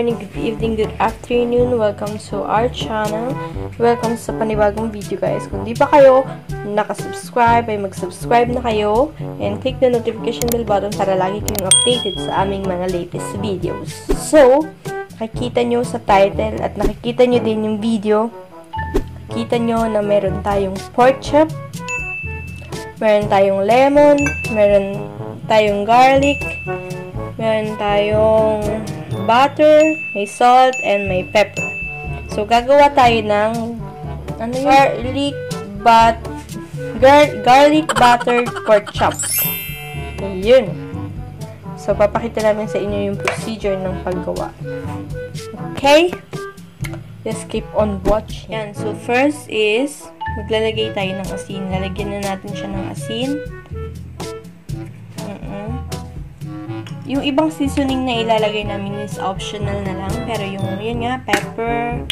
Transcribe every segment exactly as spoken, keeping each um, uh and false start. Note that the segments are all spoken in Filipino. morning, good evening, good afternoon. Welcome to our channel. Welcome sa panibagong video, guys. Kung di pa kayo nakasubscribe, ay mag-subscribe na kayo and click the notification bell button para lagi kayong updated sa aming mga latest videos. So, nakikita nyo sa title at nakikita nyo din yung video, nakikita nyo na meron tayong pork chop, meron tayong lemon, meron tayong garlic, meron tayong butter, may salt, and may pepper. So, gagawa tayo ng ano yun? Garlic, but, gar, garlic butter pork chop. Yun. So, papakita namin sa inyo yung procedure ng paggawa. Okay? Let's keep on watching. Yan. So, first is, maglalagay tayo ng asin. Lalagyan na natin siya ng asin. Yung ibang seasoning na ilalagay namin is optional na lang. Pero yung, yun nga, pepper,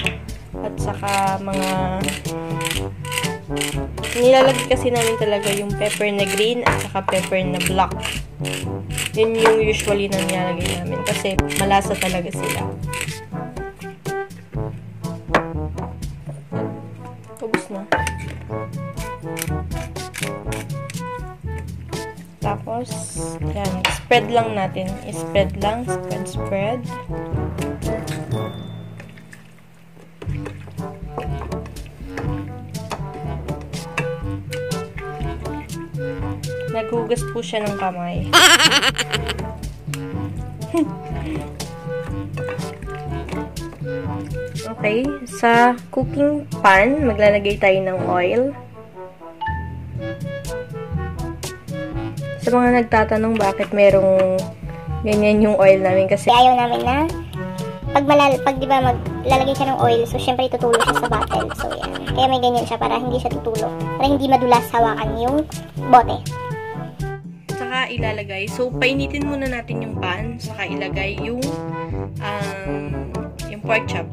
at saka mga, nilalagay kasi namin talaga yung pepper na green, at saka pepper na black. Yun yung usually na nilalagay namin. Kasi malasa talaga sila. Ubus na. Tapos, yan. Spread lang natin. Spread lang. Spread, spread. Naghugas po siya ng kamay. Okay. Sa cooking pan, maglalagay tayo ng oil. Sa mga nagtatanong bakit merong ganyan yung oil namin, kasi ayaw namin na pag, malal, pag diba maglalagay siya ng oil, so syempre tutulo siya sa bottle. So yan, kaya may ganyan siya para hindi siya tutulo, para hindi madulas hawakan yung bote. Saka ilalagay, so painitin muna natin yung pan, saka ilagay yung um, yung pork chop.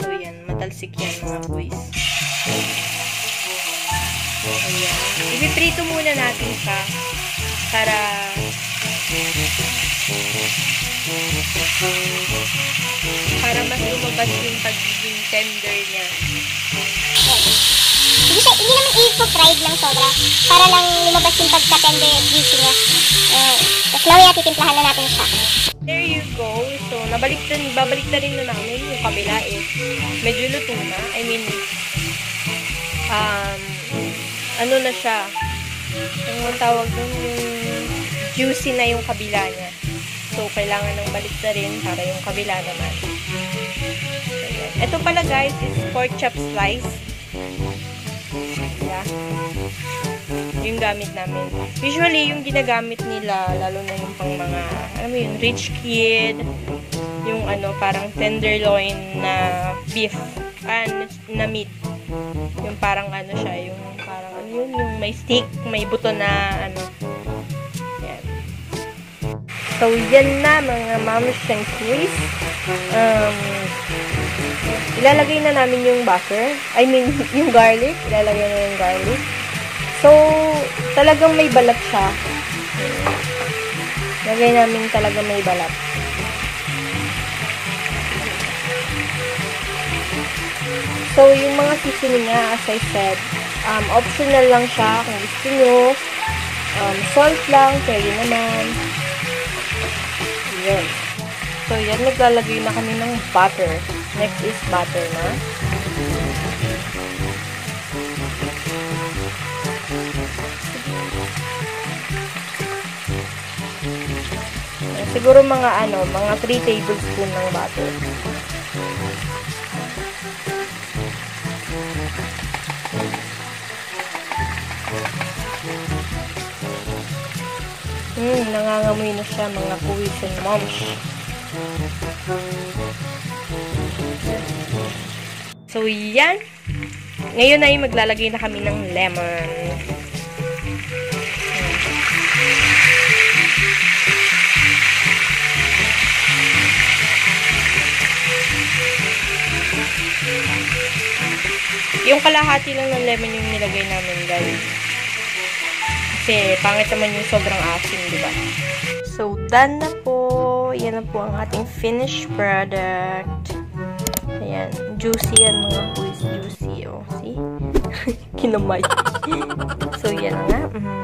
So yan, matalsik yan mga boys. Ayan. Ipiprito muna natin siya para para mas lumabas yung pagiging tender niya. Hindi siya, hindi naman i-fried lang sobra para lang lumabas yung pagka-tender at juicy niya. Eh, tapos laway, titimplahan na natin siya. There you go. So, nabalik na, babalik na rin na namin yung kabila is medyo luto na. I mean, um, ano na siya, ang tawag doon, yung juicy na yung kabila niya. So, kailangan ng balik na rin para yung kabila naman. So, yan. Ito pala guys, is pork chop slice. Yeah. Yung gamit namin. Usually, yung ginagamit nila, lalo na yung pang mga, alam mo yun, rich kid, yung ano, parang tenderloin na beef, ah, na meat. Yung parang ano siya, yung parang ano yun, yung may stick, may buto na ano. Yan. So, yan na mga Mama's Shankies. Um, ilalagay na namin yung butter. I mean, yung garlic. Ilalagay na yung garlic. So, talagang may balat siya. Lagay namin talaga may balat. So, yung mga seasoning niya, as I said, um, optional lang siya kung gusto nyo. Um, salt lang, pwede naman. Ayan. So, yan, naglalagay na kami ng butter. Next is butter na. Siguro mga ano, mga three tablespoon ng butter. Hmm, nangangamoy na siya mga kuwis and moms. So, yan. Ngayon ay maglalagay na kami ng lemon. Yung kalahati lang ng lemon yung nilagay namin, guys. Kasi pangit naman yung sobrang asin, diba? So, done na po. Yan na po ang ating finished product. Ayan. Juicy yan mga boys. Juicy. Oh, see? Kinamay. So, yan na. Mm-hmm.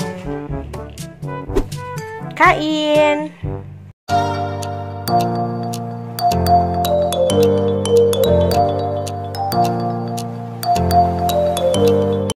Kain!